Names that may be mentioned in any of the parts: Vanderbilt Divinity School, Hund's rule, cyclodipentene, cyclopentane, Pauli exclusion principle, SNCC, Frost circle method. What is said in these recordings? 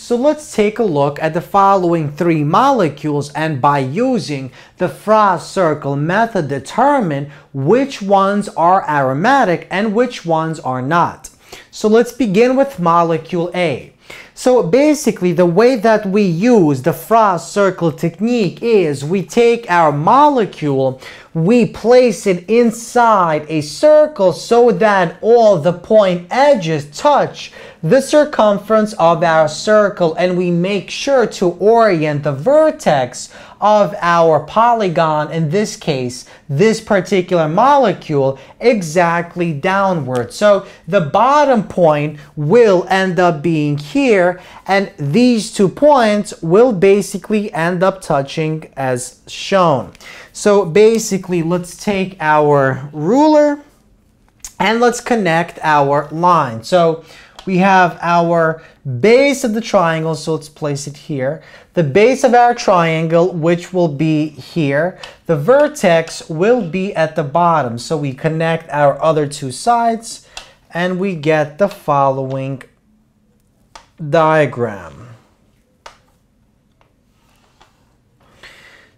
So let's take a look at the following three molecules and by using the Frost circle method determine which ones are aromatic and which ones are not. So let's begin with molecule A. So basically the way that we use the Frost circle technique is we take our molecule, we place it inside a circle so that all the point edges touch the circumference of our circle, and we make sure to orient the vertex of our polygon, in this case this particular molecule, exactly downward. So the bottom point will end up being here, and these two points will basically end up touching as shown. So basically let's take our ruler and let's connect our line. So we have our base of the triangle, so let's place it here. The base of our triangle, which will be here. The vertex will be at the bottom. So we connect our other two sides and we get the following diagram.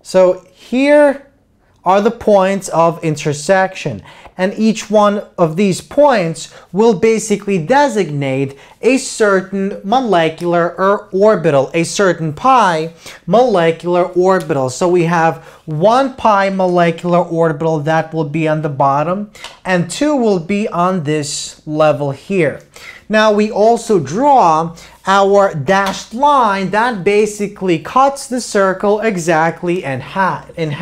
So here are the points of intersection, and each one of these points will basically designate a certain molecular orbital, a certain pi molecular orbital. So we have one pi molecular orbital that will be on the bottom, and two will be on this level here. Now we also draw our dashed line that basically cuts the circle exactly in half.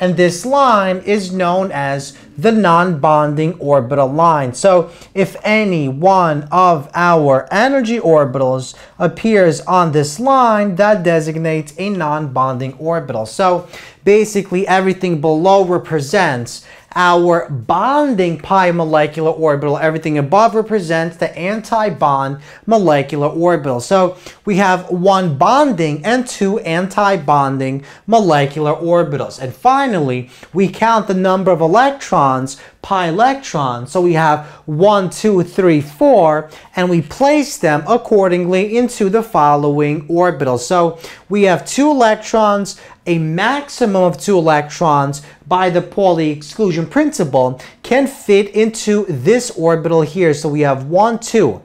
And this line is known as the non-bonding orbital line. So if any one of our energy orbitals appears on this line, that designates a non-bonding orbital. So basically everything below represents our bonding pi molecular orbital. Everything above represents the anti-bond molecular orbital. So we have one bonding and two anti-bonding molecular orbitals. And finally, we count the number of electrons, pi electrons. So we have 1, 2, 3, 4, and we place them accordingly into the following orbital. So we have 2 electrons, a maximum of 2 electrons by the Pauli exclusion principle can fit into this orbital here. So we have 1, 2,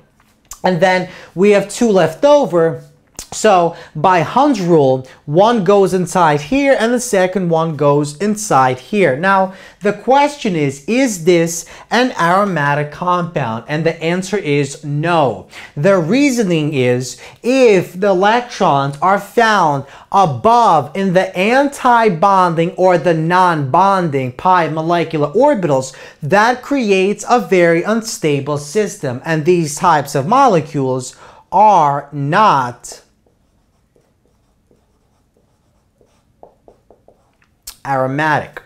and then we have 2 left over. So by Hund's rule, 1 goes inside here and the second one goes inside here. Now the question is this an aromatic compound? And the answer is no. The reasoning is if the electrons are found above in the anti-bonding or the non-bonding pi molecular orbitals, that creates a very unstable system. And these types of molecules are not aromatic.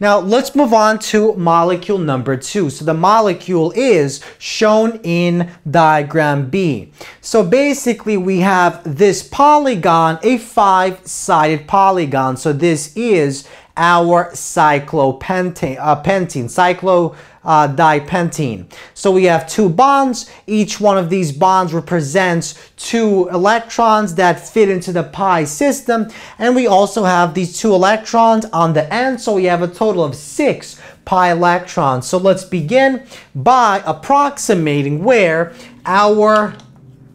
Now let's move on to molecule number 2. So the molecule is shown in diagram B. So basically we have this polygon, a 5-sided polygon. So this is our cyclopentane, cyclodipentene. So we have 2 bonds. Each one of these bonds represents 2 electrons that fit into the pi system. And we also have these 2 electrons on the end. So we have a total of 6 pi electrons. So let's begin by approximating where our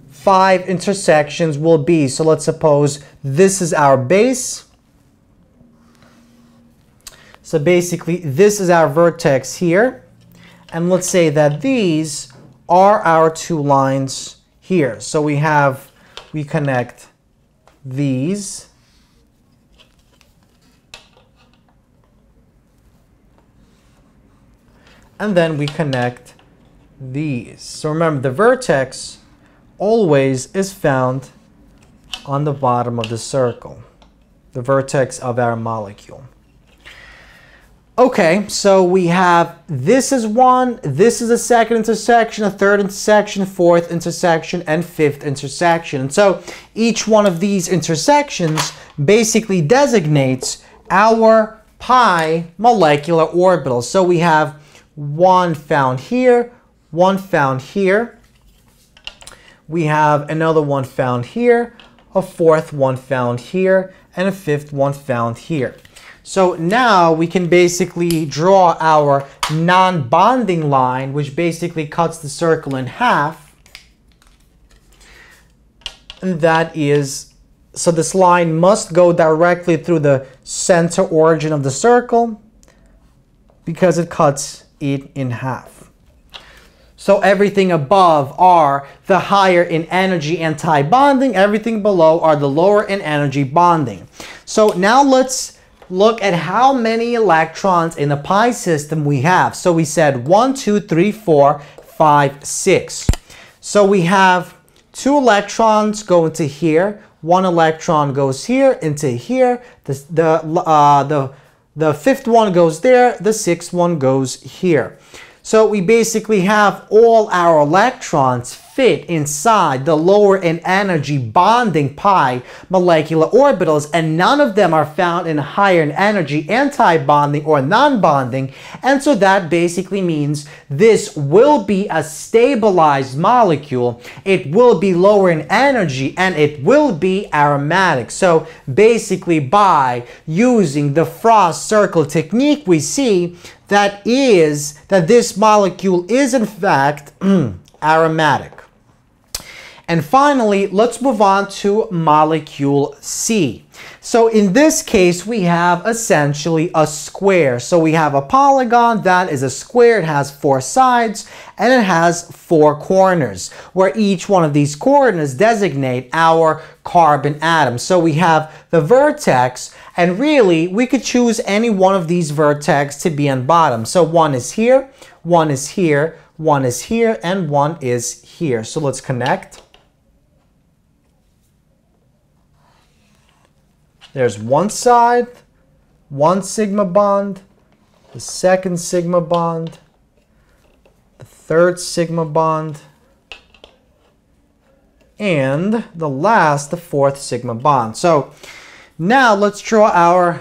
5 intersections will be. So let's suppose this is our base. So basically this is our vertex here, and let's say that these are our 2 lines here. So we connect these, and then we connect these. So remember, the vertex always is found on the bottom of the circle, the vertex of our molecule. Okay, so we have this is one, this is a second intersection, a third intersection, 4th intersection, and 5th intersection. And so each one of these intersections basically designates our pi molecular orbital. So we have 1 found here, 1 found here, we have another one found here, a fourth one found here, and a fifth one found here. So now we can basically draw our non-bonding line, which basically cuts the circle in half. And that is, so this line must go directly through the center origin of the circle because it cuts it in half. So everything above are the higher in energy anti-bonding, everything below are the lower in energy bonding. So now let's look at how many electrons in the pi system we have. So we said 1, 2, 3, 4, 5, 6. So we have 2 electrons go into here, 1 electron goes here, into here, the 5th one goes there, the 6th one goes here. So we basically have all our electrons fit inside the lower in energy bonding pi molecular orbitals, and none of them are found in higher in energy anti-bonding or non-bonding, and so that basically means this will be a stabilized molecule, it will be lower in energy, and it will be aromatic. So basically by using the Frost circle technique, we see that this molecule is in fact aromatic. And finally, let's move on to molecule C. So in this case, we have essentially a square. So we have a polygon that is a square. It has 4 sides and it has 4 corners, where each one of these corners designate our carbon atom. So we have the vertex, and really we could choose any one of these vertex to be on bottom. So one is here, one is here, one is here, and one is here. So let's connect. There's one side, one sigma bond, the second sigma bond, the third sigma bond, and the last, the fourth sigma bond. So now let's draw our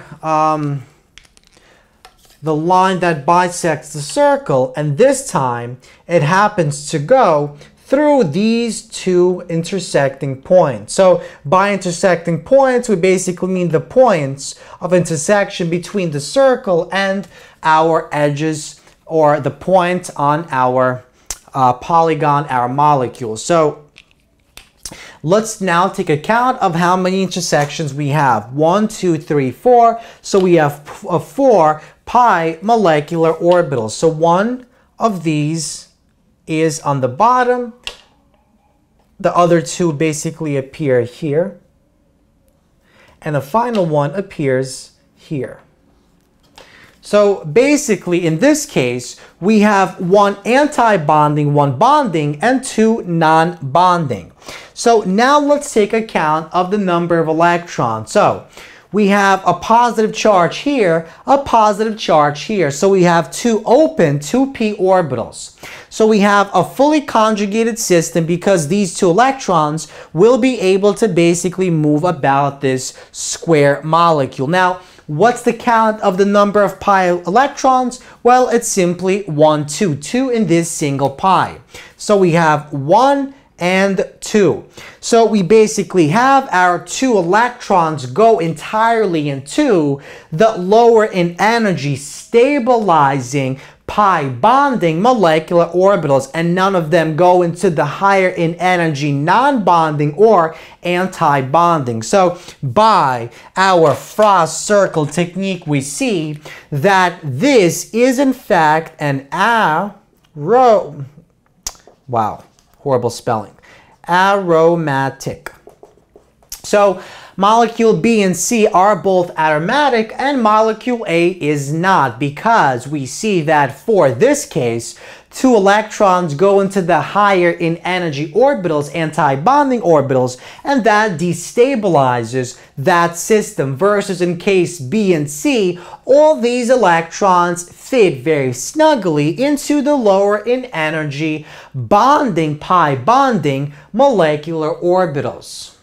the line that bisects the circle, and this time it happens to go through these 2 intersecting points. So by intersecting points, we basically mean the points of intersection between the circle and our edges, or the point on our polygon, our molecule. So let's now take account of how many intersections we have. 1, 2, 3, 4. So we have 4 pi molecular orbitals. So one of these is on the bottom. The other 2 basically appear here. And the final one appears here. So basically, in this case, we have 1 anti-bonding, 1 bonding, and 2 non-bonding. So now let's take account of the number of electrons. So we have a positive charge here, a positive charge here. So we have 2 open 2p orbitals. So we have a fully conjugated system because these 2 electrons will be able to basically move about this square molecule. Now, what's the count of the number of pi electrons? Well, it's simply 1, 2, 2 in this single pi. So we have 1 and 2. So we basically have our 2 electrons go entirely into the lower in energy stabilizing pi bonding molecular orbitals, and none of them go into the higher in energy non-bonding or anti-bonding. So by our Frost circle technique, we see that this is in fact an aromatic. So molecule B and C are both aromatic, and molecule A is not, because we see that for this case, 2 electrons go into the higher in energy orbitals, anti-bonding orbitals, and that destabilizes that system, versus in case B and C, all these electrons fit very snugly into the lower in energy bonding, pi bonding molecular orbitals.